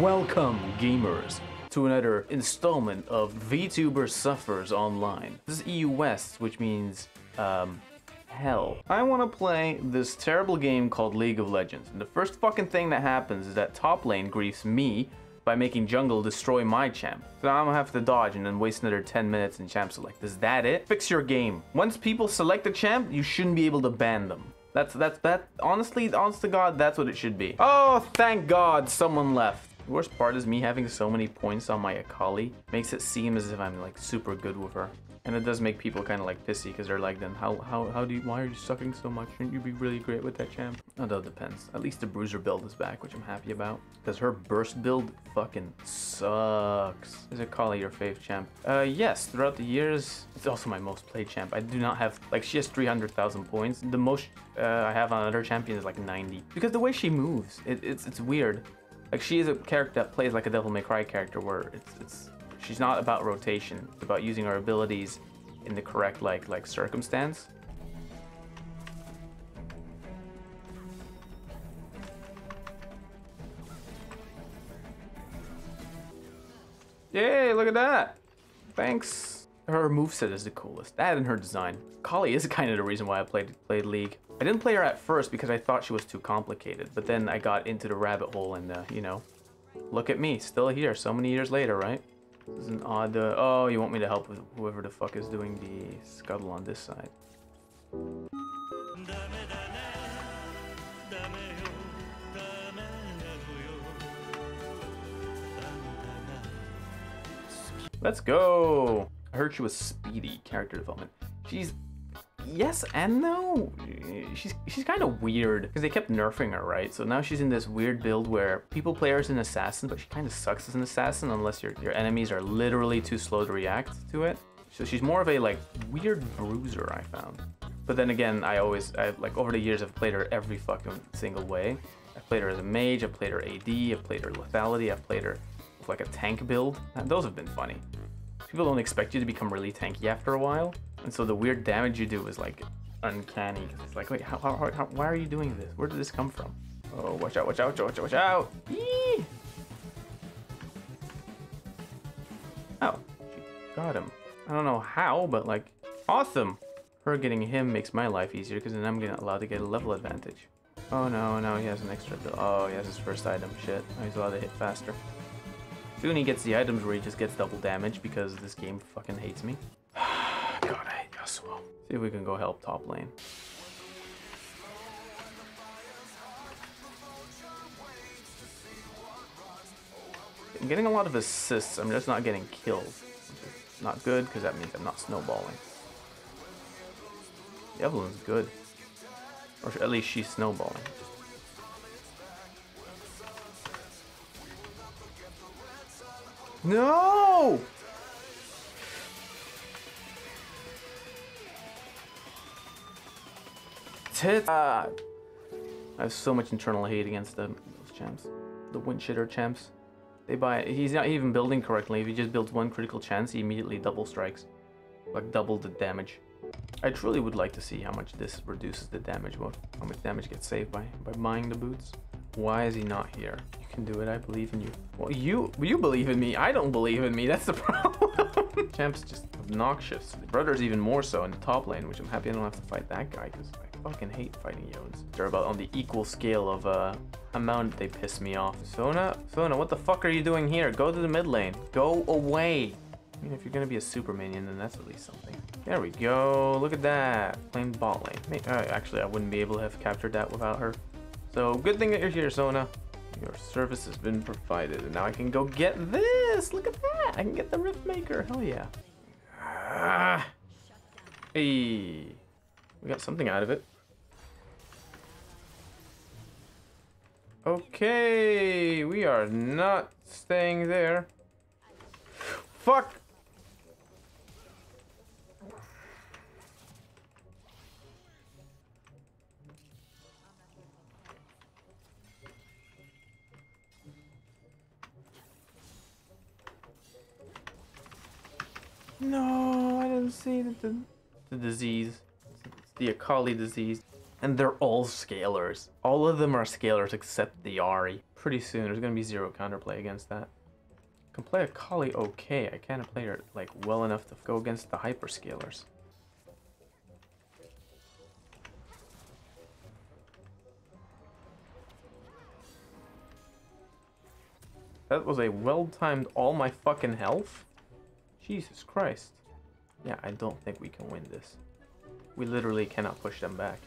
Welcome, gamers, to another installment of VTuber Suffers Online. This is EU West, which means, hell. I want to play this terrible game called League of Legends, and the first fucking thing that happens is that top lane griefs me by making jungle destroy my champ. So now I'm gonna have to dodge and then waste another 10 minutes in champ select. Is that it? Fix your game. Once people select a champ, you shouldn't be able to ban them. That honestly, honest to God, that's what it should be. Oh, thank God someone left. The worst part is me having so many points on my Akali makes it seem as if I'm like super good with her. And it does make people kind of like pissy because they're like, then why are you sucking so much? Shouldn't you be really great with that champ? Although it depends. At least the bruiser build is back, which I'm happy about. Because her burst build fucking sucks. Is Akali your fave champ? Yes, throughout the years, it's also my most played champ. I do not have, like, she has 300,000 points. The most I have on other champions is like 90. Because the way she moves, it's weird. Like, she is a character that plays like a Devil May Cry character where she's not about rotation. It's about using our abilities in the correct, like circumstance. Yay, look at that. Thanks. Her moveset is the coolest. That and her design. Akali is kind of the reason why I played League. I didn't play her at first because I thought she was too complicated, but then I got into the rabbit hole and, you know, look at me, still here, so many years later, right? This is an odd, oh, you want me to help with whoever the fuck is doing the scuttle on this side. Let's go! I heard she was speedy, character development. She's... yes and no. She's kind of weird because they kept nerfing her, right? So now she's in this weird build where people play her as an assassin, but she kind of sucks as an assassin unless your enemies are literally too slow to react to it. So she's more of a like weird bruiser, I found. But then again, I've like over the years I've played her every fucking single way. I've played her as a mage, I've played her AD, I've played her lethality, I've played her with like a tank build. And those have been funny. People don't expect you to become really tanky after a while. And so the weird damage you do is like uncanny. It's like, wait, why are you doing this? Where did this come from? Oh, watch out, watch out, watch out, watch out! Eee! Oh, got him. I don't know how, but like, awesome! Her getting him makes my life easier because then I'm allowed to get a level advantage. Oh no, no, he has an extra build. Oh, he has his first item, shit. Oh, he's allowed to hit faster. Soon he gets the items where he just gets double damage because this game fucking hates me. God, I hate Yasuo. See if we can go help top lane. I'm getting a lot of assists. I'm just not getting killed, which is not good because that means I'm not snowballing. Evelynn's good, or at least she's snowballing. No! I have so much internal hate against those champs. The windshitter champs. They buy. He's not even building correctly. If he just builds one critical chance, he immediately double strikes. Like double the damage. I truly would like to see how much this reduces the damage. How much damage gets saved by buying the boots. Why is he not here? You can do it. I believe in you. Well, you believe in me. I don't believe in me. That's the problem. Champs just obnoxious. The brother's even more so in the top lane, which I'm happy I don't have to fight that guy because I fucking hate fighting Yones. They're about on the equal scale of amount they piss me off. Sona, what the fuck are you doing here? Go to the mid lane. Go away. I mean, if you're gonna be a super minion, then that's at least something. There we go. Look at that. Playing bot lane. Actually, I wouldn't be able to have captured that without her. So good thing that you're here, Sona. Your service has been provided, and now I can go get this. Look at that. I can get the Rift Maker. Hell yeah. Ah. Hey, we got something out of it. Okay, we are not staying there. Fuck! No, I didn't see that the disease. It's the Akali disease. And they're all scalers. All of them are scalers except the Ahri. pretty soon. There's going to be zero counterplay against that. I can play Akali okay. I can't play her like well enough to go against the hyperscalers. That was a well-timed all my fucking health. Jesus Christ. Yeah, I don't think we can win this. We literally cannot push them back.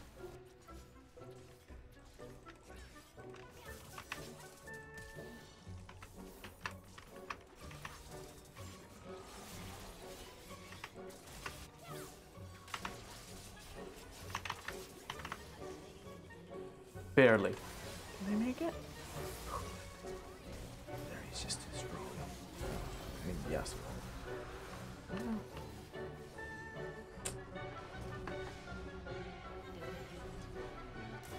Barely. Can they make it? There, he's just too strong. I mean, yes.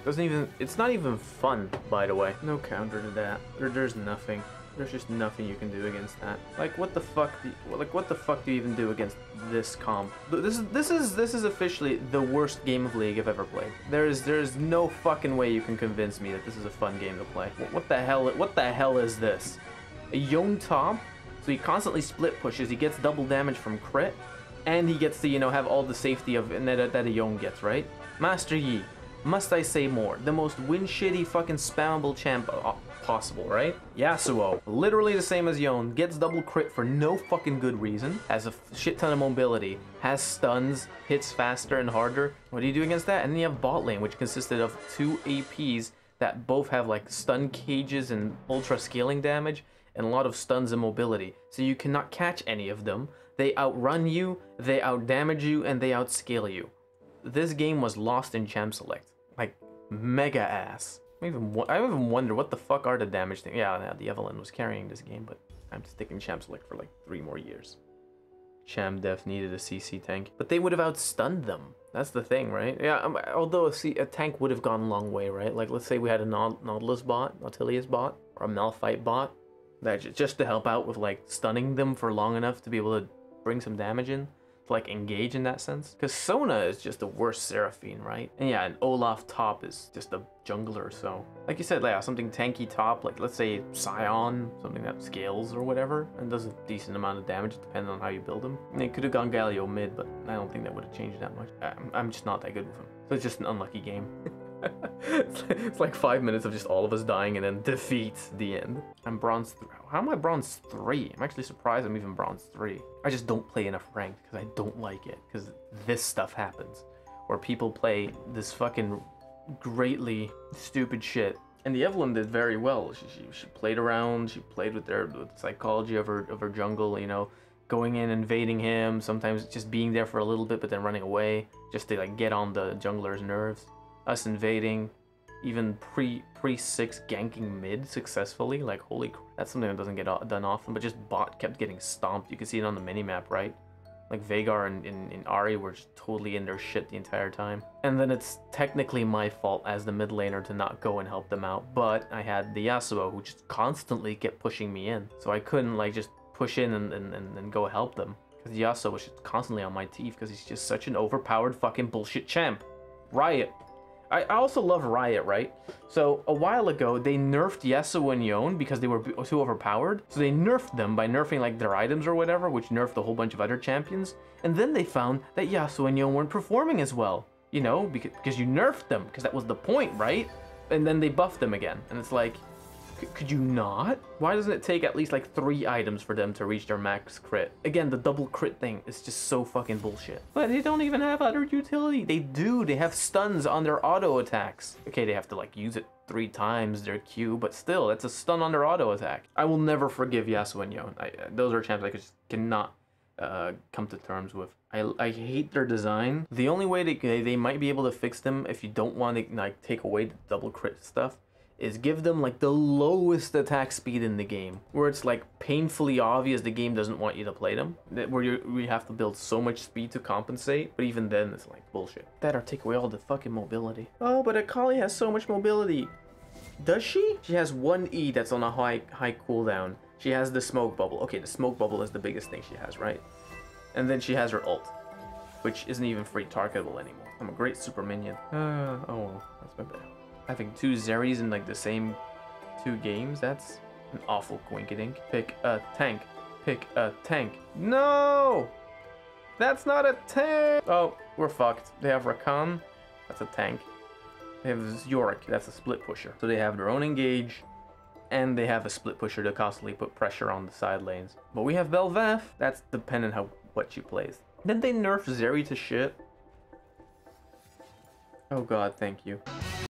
Doesn't even, it's not even fun, by the way. No counter to that. There's nothing. There's just nothing you can do against that. Like what the fuck do you, like what the fuck do you even do against this comp? This is officially the worst game of League I've ever played. There is no fucking way you can convince me that this is a fun game to play. What the hell is this? A Yone top? So he constantly split pushes, he gets double damage from crit, and he gets to, you know, have all the safety of that a Yone gets, right? Master Yi. Must I say more? The most win-shitty fucking spammable champ possible, right? Yasuo, literally the same as Yone, gets double crit for no fucking good reason, has a shit ton of mobility, has stuns, hits faster and harder. What do you do against that? And then you have bot lane, which consisted of two APs that both have like stun cages and ultra scaling damage and a lot of stuns and mobility. So you cannot catch any of them. They outrun you, they outdamage you, and they outscale you. This game was lost in champ select. Like, mega ass. I even wonder what the fuck are the damage thing. Yeah, the Evelynn was carrying this game, but I'm sticking champ select for like 3 more years. Champ def needed a CC tank, but they would have outstunned them. That's the thing, right? Yeah, although a tank would have gone a long way, right? Like, let's say we had a Nautilus bot, or a Malphite bot, that just to help out with like stunning them for long enough to be able to bring some damage in. Like engage in that sense, because Sona is just the worst Seraphine, right? And yeah, an Olaf top is just a jungler, so like you said, yeah, something tanky top, like let's say Sion, something that scales or whatever and does a decent amount of damage depending on how you build them. And it could have gone Galio mid, but I don't think that would have changed that much. I'm just not that good with him, so it's just an unlucky game. It's like 5 minutes of just all of us dying and then defeat, the end. I'm bronze 3. How am I bronze 3? I'm actually surprised I'm even bronze 3. I just don't play enough ranked because I don't like it. Because this stuff happens. Where people play this fucking greatly stupid shit. And the Evelynn did very well. She played around. She played with the psychology of her jungle, you know. Going in, invading him. Sometimes just being there for a little bit but then running away. Just to like get on the jungler's nerves. Us invading, even pre-6 ganking mid successfully, like holy crap, that's something that doesn't get done often, but just bot kept getting stomped. You can see it on the minimap, right? Like Veigar and Ahri were just totally in their shit the entire time. And then it's technically my fault as the mid laner to not go and help them out, but I had the Yasuo who just constantly kept pushing me in. So I couldn't like just push in and go help them. Because Yasuo was just constantly on my teeth because he's just such an overpowered fucking bullshit champ. Riot. I also love Riot, right? So a while ago, they nerfed Yasuo and Yone because they were too overpowered. So they nerfed them by nerfing like their items or whatever, which nerfed a whole bunch of other champions. And then they found that Yasuo and Yone weren't performing as well, you know, because you nerfed them, because that was the point, right? And then they buffed them again. And it's like, could you not? Why doesn't it take at least like 3 items for them to reach their max crit? Again, the double crit thing is just so fucking bullshit. But they don't even have other utility. They do. They have stuns on their auto attacks. Okay, they have to like use it 3 times their Q, but still, that's a stun on their auto attack. I will never forgive Yasuo and Yone. Those are champs I just cannot come to terms with. I hate their design. The only way they might be able to fix them if you don't want to like take away the double crit stuff is give them like the lowest attack speed in the game, where it's like painfully obvious the game doesn't want you to play them, where we have to build so much speed to compensate, but even then it's like bullshit. That or take away all the fucking mobility. Oh, but Akali has so much mobility. Does she? She has one E that's on a high cooldown. She has the smoke bubble. Okay, the smoke bubble is the biggest thing she has, right? And then she has her ult, which isn't even free targetable anymore. I'm a great super minion. Oh, that's my bad. Having 2 Zeris in like the same 2 games. That's an awful coinkydink. Pick a tank. Pick a tank. No! That's not a tank! Oh, we're fucked. They have Rakan. That's a tank. They have Yorick. That's a split pusher. So they have their own engage. And they have a split pusher to constantly put pressure on the side lanes. But we have Belveth. That's dependent on what she plays. Didn't they nerf Zeri to shit? Oh god, thank you.